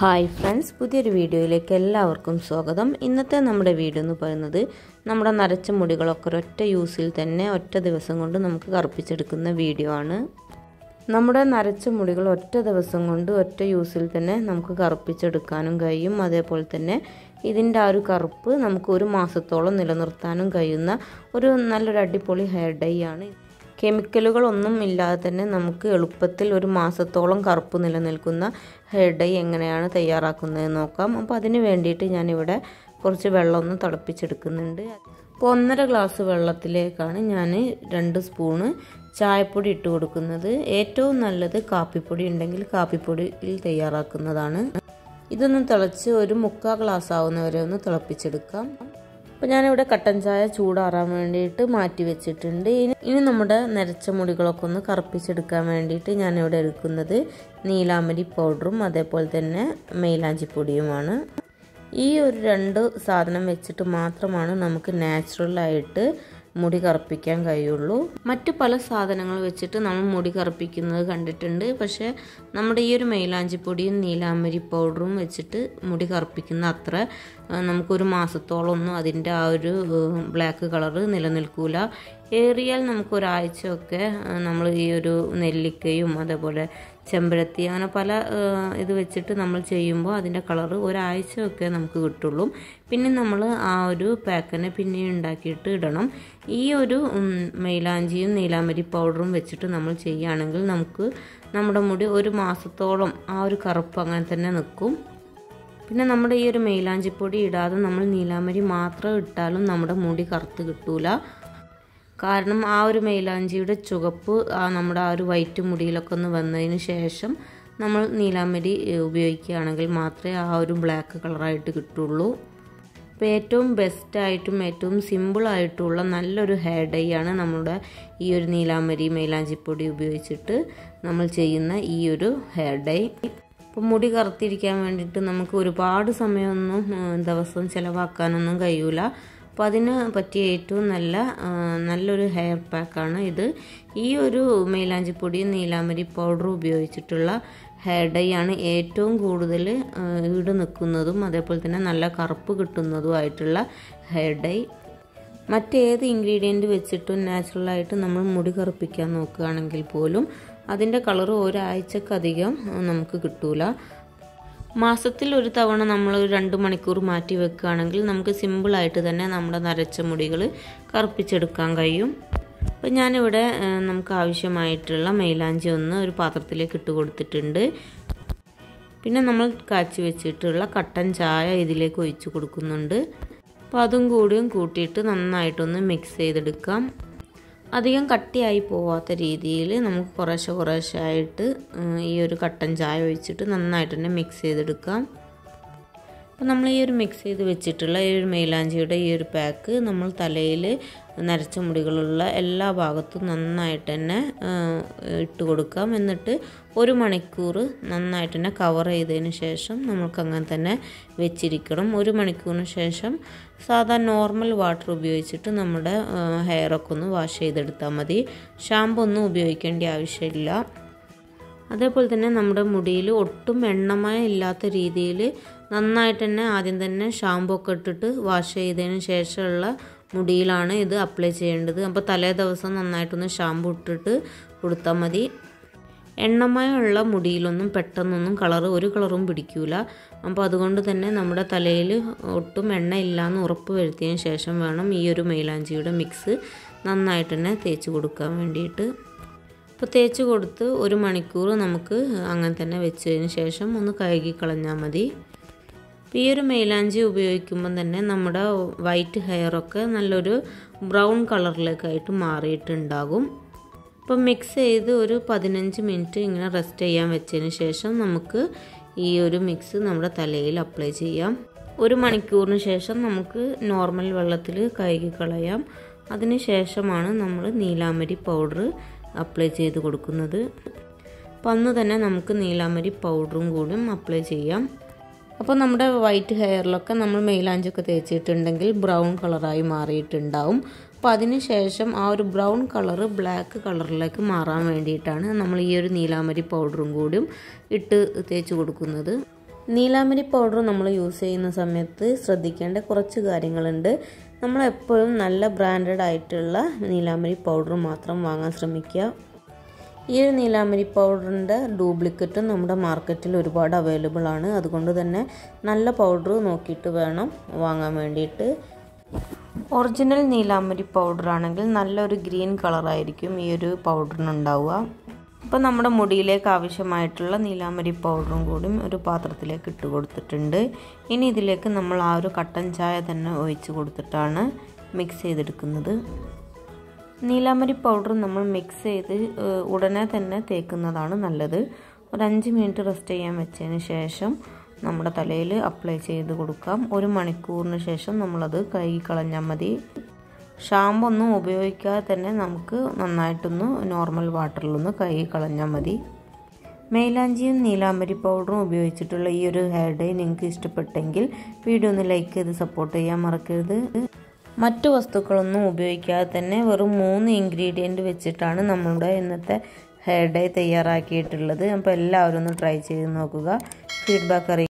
Hi friends, പുതിയൊരു വീഡിയോയിലേക്ക് എല്ലാവർക്കും സ്വാഗതം. ഇന്നത്തെ നമ്മുടെ വീഡിയോ എന്ന് പറയുന്നത് നമ്മുടെ നരച്ച മുടികളൊക്കെ ഒറ്റ യൂസിൽ തന്നെ ഒറ്റ ദിവസം കൊണ്ട് നമുക്ക് കറുപ്പിച്ചെടുക്കുന്ന വീഡിയോ ആണ്. നമ്മുടെ നരച്ച മുടികൾ ഒറ്റ ദിവസം കൊണ്ട് ഒറ്റ യൂസിൽ തന്നെ നമുക്ക് കറുപ്പിച്ചെടുക്കാനും കഴിയും. അതേപോലെ തന്നെ ഇതിൻ്റെ ആ ഒരു കറുപ്പ് നമുക്ക് ഒരു മാസത്തോളം നിലനിർത്താനും കഴിയുന്ന ഒരു നല്ലൊരു അടിപൊളി ഹെയർ ഡൈ ആണ്. കെമിക്കലുകളൊന്നും ഇല്ലാതെ തന്നെ നമുക്ക് എളുപ്പത്തിൽ ഒരു മാസത്തോളം കറുപ്പ് നിലനിൽക്കുന്ന ഹെയർ ഡൈ എങ്ങനെയാണ് തയ്യാറാക്കുന്നതെന്ന് നോക്കാം. അപ്പോൾ അതിന് വേണ്ടിയിട്ട് ഞാനിവിടെ കുറച്ച് വെള്ളമൊന്ന് തിളപ്പിച്ചെടുക്കുന്നുണ്ട്. അപ്പോൾ 1.5 ഗ്ലാസ് വെള്ളത്തിലേക്കാണ് ഞാൻ 2 സ്പൂണ് ചായപ്പൊടി ഇട്ട് കൊടുക്കുന്നത്. ഏറ്റവും നല്ലത് കാപ്പിപ്പൊടി ഉണ്ടെങ്കിൽ കാപ്പിപ്പൊടിയിൽ തയ്യാറാക്കുന്നതാണ്. ഇതൊന്ന് തിളച്ച് ഒരു 3/4 ഗ്ലാസ് ആവുന്നവരെ ഒന്ന് തിളപ്പിച്ചെടുക്കാം. അപ്പോൾ ഞാനിവിടെ കട്ടൻ ചായ ചൂടാറാൻ വേണ്ടിയിട്ട് മാറ്റി വെച്ചിട്ടുണ്ട്. ഇനി നമ്മുടെ നരച്ച മുടികളൊക്കെ ഒന്ന് കറുപ്പിച്ചെടുക്കാൻ വേണ്ടിയിട്ട് ഞാനിവിടെ എടുക്കുന്നത് നീലാമരി പൗഡറും അതേപോലെ തന്നെ മൈലാഞ്ചിപ്പൊടിയുമാണ്. ഈ ഒരു 2 സാധനം വെച്ചിട്ട് മാത്രമാണ് നമുക്ക് നാച്ചുറലായിട്ട് മുടി കറുപ്പിക്കാൻ കഴിയുള്ളൂ. മറ്റു പല സാധനങ്ങൾ വെച്ചിട്ട് നമ്മൾ മുടി കറുപ്പിക്കുന്നത് കണ്ടിട്ടുണ്ട്, പക്ഷേ നമ്മുടെ ഈ ഒരു മൈലാഞ്ചിപ്പൊടിയും നീലാമരി പൗഡറും വെച്ചിട്ട് മുടി കറുപ്പിക്കുന്ന അത്ര നമുക്കൊരു മാസത്തോളം ഒന്നും അതിൻ്റെ ആ ഒരു ബ്ലാക്ക് കളറ് നിലനിൽക്കൂല. ഏറിയാൽ നമുക്ക് ഒരാഴ്ചയൊക്കെ നമ്മൾ ഈ ഒരു നെല്ലിക്കയും അതേപോലെ ചെമ്പരത്തി അങ്ങനെ പല ഇത് വെച്ചിട്ട് നമ്മൾ ചെയ്യുമ്പോൾ അതിൻ്റെ കളറ് ഒരാഴ്ചയൊക്കെ നമുക്ക് കിട്ടുള്ളൂ. പിന്നെ നമ്മൾ ആ ഒരു പാക്കനെ പിന്നെ ഉണ്ടാക്കിയിട്ട് ഇടണം. ഈ ഒരു മൈലാഞ്ചിയും നീലാമരി പൗഡറും വെച്ചിട്ട് നമ്മൾ ചെയ്യുകയാണെങ്കിൽ നമുക്ക് നമ്മുടെ മുടി ഒരു മാസത്തോളം ആ ഒരു കറുപ്പ് അങ്ങനെ തന്നെ നിൽക്കും. പിന്നെ നമ്മുടെ ഈ ഒരു മൈലാഞ്ചിപ്പൊടി ഇടാതെ നമ്മൾ നീലാമരി മാത്രം ഇട്ടാലും നമ്മുടെ മുടി കറുത്ത് കിട്ടൂല. കാരണം ആ ഒരു മൈലാഞ്ചിയുടെ ചുവപ്പ് ആ നമ്മുടെ ആ ഒരു വൈറ്റ് മുടിയിലൊക്കെ ഒന്ന് വന്നതിന് ശേഷം നമ്മൾ നീലാമരി ഉപയോഗിക്കുകയാണെങ്കിൽ മാത്രമേ ആ ഒരു ബ്ലാക്ക് കളറായിട്ട് കിട്ടുള്ളൂ. അപ്പോൾ ഏറ്റവും ബെസ്റ്റായിട്ടും ഏറ്റവും സിമ്പിളായിട്ടുള്ള നല്ലൊരു ഹെയർ ഡൈ ആണ് നമ്മുടെ ഈ ഒരു നീലാമരി മൈലാഞ്ചിപ്പൊടി ഉപയോഗിച്ചിട്ട് നമ്മൾ ചെയ്യുന്ന ഈ ഒരു ഹെയർ ഡൈ. അപ്പോൾ മുടി കറുത്തിരിക്കാൻ വേണ്ടിയിട്ട് നമുക്ക് ഒരുപാട് സമയമൊന്നും ദിവസം ചിലവാക്കാനൊന്നും കഴിയൂല. അപ്പോൾ അതിന് പറ്റിയ ഏറ്റവും നല്ലൊരു ഹെയർ പാക്കാണ് ഇത്. ഈ ഒരു മൈലാഞ്ചിപ്പൊടിയും നീലാമരി പൗഡറും ഉപയോഗിച്ചിട്ടുള്ള ഹെയർ ഡൈ ആണ് ഏറ്റവും കൂടുതൽ ഈട് നിൽക്കുന്നതും അതേപോലെ തന്നെ നല്ല കറുപ്പ് കിട്ടുന്നതുമായിട്ടുള്ള ഹെയർ ഡൈ. മറ്റേത് ഇൻഗ്രീഡിയൻറ്റ് വെച്ചിട്ടും നാച്ചുറലായിട്ട് നമ്മൾ മുടി കറുപ്പിക്കാൻ നോക്കുകയാണെങ്കിൽ പോലും അതിൻ്റെ കളറ് ഒരാഴ്ചക്കധികം നമുക്ക് കിട്ടൂല. മാസത്തിൽ ഒരു തവണ നമ്മൾ 2 മണിക്കൂർ മാറ്റി വെക്കുകയാണെങ്കിൽ നമുക്ക് സിമ്പിളായിട്ട് തന്നെ നമ്മുടെ നരച്ച മുടികൾ കറുപ്പിച്ചെടുക്കാൻ കഴിയും. അപ്പോൾ ഞാനിവിടെ നമുക്ക് ആവശ്യമായിട്ടുള്ള മൈലാഞ്ചി ഒന്ന് ഒരു പാത്രത്തിലേക്ക് ഇട്ട് കൊടുത്തിട്ടുണ്ട്. പിന്നെ നമ്മൾ കാച്ചി വെച്ചിട്ടുള്ള കട്ടൻ ചായ ഇതിലേക്ക് ഒഴിച്ച് കൊടുക്കുന്നുണ്ട്. അപ്പോൾ അതും കൂടിയും കൂട്ടിയിട്ട് നന്നായിട്ടൊന്ന് മിക്സ് ചെയ്തെടുക്കാം. അധികം കട്ടിയായി പോവാത്ത രീതിയിൽ നമുക്ക് കുറേശ്ശെ ആയിട്ട് ഈ ഒരു കട്ടൻ ചായ ഒഴിച്ചിട്ട് നന്നായിട്ട് തന്നെ മിക്സ് ചെയ്തെടുക്കാം. അപ്പോൾ നമ്മൾ ഈ ഒരു മിക്സ് ചെയ്ത് വെച്ചിട്ടുള്ള ഈ ഒരു മൈലാഞ്ചിയുടെ ഈ ഒരു പാക്ക് നമ്മൾ തലയിൽ നരച്ച മുടികളുള്ള എല്ലാ ഭാഗത്തും നന്നായിട്ട് തന്നെ ഇട്ട് കൊടുക്കാം. എന്നിട്ട് 1 മണിക്കൂർ നന്നായിട്ട് തന്നെ കവർ ചെയ്തതിന് ശേഷം നമുക്ക് അങ്ങനെ തന്നെ വെച്ചിരിക്കണം. 1 മണിക്കൂറിന് ശേഷം സാധാ നോർമൽ വാട്ടർ ഉപയോഗിച്ചിട്ട് നമ്മുടെ ഹെയറൊക്കെ ഒന്ന് വാഷ് ചെയ്തെടുത്താൽ മതി. ഷാമ്പു ഒന്നും ഉപയോഗിക്കേണ്ട ആവശ്യമില്ല. അതേപോലെ തന്നെ നമ്മുടെ മുടിയിൽ ഒട്ടും എണ്ണമയം ഇല്ലാത്ത രീതിയിൽ നന്നായിട്ട് തന്നെ ആദ്യം തന്നെ ഷാമ്പു ഒക്കെ ഇട്ടിട്ട് വാഷ് ചെയ്തതിന് ശേഷമുള്ള മുടിയിലാണ് ഇത് അപ്ലൈ ചെയ്യേണ്ടത്. അപ്പോൾ തലേ ദിവസം നന്നായിട്ടൊന്ന് ഷാമ്പു ഇട്ടിട്ട് കൊടുത്താൽ മതി. എണ്ണമയമുള്ള മുടിയിലൊന്നും പെട്ടെന്നൊന്നും ഒരു കളറും പിടിക്കൂല. അപ്പോൾ അതുകൊണ്ട് തന്നെ നമ്മുടെ തലയിൽ ഒട്ടും എണ്ണ ഇല്ലയെന്ന് ഉറപ്പ് വരുത്തിയതിന് ശേഷം വേണം ഈ ഒരു മൈലാഞ്ചിയുടെ മിക്സ് നന്നായിട്ട് തന്നെ തേച്ച് കൊടുക്കാൻ വേണ്ടിയിട്ട്. അപ്പോൾ തേച്ച് കൊടുത്ത് 1 മണിക്കൂർ നമുക്ക് അങ്ങനെ തന്നെ വെച്ചതിന് ശേഷം ഒന്ന് കഴുകി കളഞ്ഞാൽ മതി. ഈ ഒരു മൈലാഞ്ചി ഉപയോഗിക്കുമ്പം തന്നെ നമ്മുടെ വൈറ്റ് ഹെയറൊക്കെ നല്ലൊരു ബ്രൗൺ കളറിലേക്കായിട്ട് മാറിയിട്ടുണ്ടാകും. അപ്പം മിക്സ് ചെയ്ത് ഒരു 15 മിനിറ്റ് ഇങ്ങനെ റെസ്റ്റ് ചെയ്യാൻ വെച്ചതിന് ശേഷം നമുക്ക് ഈ ഒരു മിക്സ് നമ്മുടെ തലയിൽ അപ്ലൈ ചെയ്യാം. 1 മണിക്കൂറിന് ശേഷം നമുക്ക് നോർമൽ വെള്ളത്തിൽ കഴുകി കളയാം. അതിന് ശേഷമാണ് നമ്മൾ നീലാമരി പൗഡർ അപ്ലൈ ചെയ്ത് കൊടുക്കുന്നത്. അപ്പം അന്ന് തന്നെ നമുക്ക് നീലാമരി പൗഡറും കൂടി അപ്ലൈ ചെയ്യാം. അപ്പോൾ നമ്മുടെ വൈറ്റ് ഹെയറിലൊക്കെ നമ്മൾ മൈലാഞ്ചൊക്കെ തേച്ചിട്ടുണ്ടെങ്കിൽ ബ്രൗൺ കളറായി മാറിയിട്ടുണ്ടാവും. അപ്പോൾ അതിന് ശേഷം ആ ഒരു ബ്രൗൺ കളറ് ബ്ലാക്ക് കളറിലേക്ക് മാറാൻ വേണ്ടിയിട്ടാണ് നമ്മൾ ഈ ഒരു നീലാമരി പൗഡറും കൂടിയും ഇട്ട് തേച്ച് കൊടുക്കുന്നത്. നീലാംബരി പൗഡർ നമ്മൾ യൂസ് ചെയ്യുന്ന സമയത്ത് ശ്രദ്ധിക്കേണ്ട കുറച്ച് കാര്യങ്ങളുണ്ട്. നമ്മൾ എപ്പോഴും നല്ല ബ്രാൻഡഡ് ആയിട്ടുള്ള നീലാംബരി പൗഡർ മാത്രം വാങ്ങാൻ ശ്രമിക്കുക. ഈ ഒരു നീലാംബരി പൗഡറിൻ്റെ ഡ്യൂപ്ലിക്കറ്റും നമ്മുടെ മാർക്കറ്റിൽ ഒരുപാട് അവൈലബിൾ ആണ്. അതുകൊണ്ട് തന്നെ നല്ല പൗഡർ നോക്കിയിട്ട് വേണം വാങ്ങാൻ വേണ്ടിയിട്ട്. ഒറിജിനൽ നീലാംബരി പൗഡർ ആണെങ്കിൽ നല്ലൊരു ഗ്രീൻ കളറായിരിക്കും ഈ ഒരു പൗഡറിനുണ്ടാവുക. അപ്പോൾ നമ്മുടെ മുടിയിലേക്ക് ആവശ്യമായിട്ടുള്ള നീലാംബരി പൗഡറും കൂടി ഒരു പാത്രത്തിലേക്ക് ഇട്ട് കൊടുത്തിട്ടുണ്ട്. ഇനി ഇതിലേക്ക് നമ്മൾ ആ ഒരു കട്ടൻ ചായ തന്നെ ഒഴിച്ച് കൊടുത്തിട്ടാണ് മിക്സ് ചെയ്തെടുക്കുന്നത്. നീലാംബരി പൗഡർ നമ്മൾ മിക്സ് ചെയ്ത് ഉടനെ തന്നെ തേക്കുന്നതാണ് നല്ലത്. ഒരു 5 മിനിറ്റ് റെസ്റ്റ് ചെയ്യാൻ വെച്ചതിന് ശേഷം നമ്മുടെ തലയിൽ അപ്ലൈ ചെയ്ത് കൊടുക്കാം. 1 മണിക്കൂറിന് ശേഷം നമ്മളത് കഴുകി കളഞ്ഞാൽ മതി. ഷാമ്പു ഒന്നും ഉപയോഗിക്കാതെ തന്നെ നമുക്ക് നന്നായിട്ടൊന്ന് നോർമൽ വാട്ടറിലൊന്ന് കഴുകി കളഞ്ഞാൽ മതി. മൈലാഞ്ചിയും നീലാംബരി പൗഡറും ഉപയോഗിച്ചിട്ടുള്ള ഈ ഒരു ഹെയർ ഡേ നിങ്ങൾക്ക് ഇഷ്ടപ്പെട്ടെങ്കിൽ വീഡിയോ ഒന്ന് ലൈക്ക് ചെയ്ത് സപ്പോർട്ട് ചെയ്യാൻ മറക്കരുത്. മറ്റു വസ്തുക്കളൊന്നും ഉപയോഗിക്കാതെ തന്നെ വെറും 3 ഇൻഗ്രീഡിയൻറ്റ് വെച്ചിട്ടാണ് നമ്മുടെ ഇന്നത്തെ ഹെയർ ഡേ തയ്യാറാക്കിയിട്ടുള്ളത്. അപ്പോൾ എല്ലാവരും ഒന്ന് ട്രൈ ചെയ്ത് നോക്കുക. ഫീഡ്ബാക്ക് അറിയിക്കുക.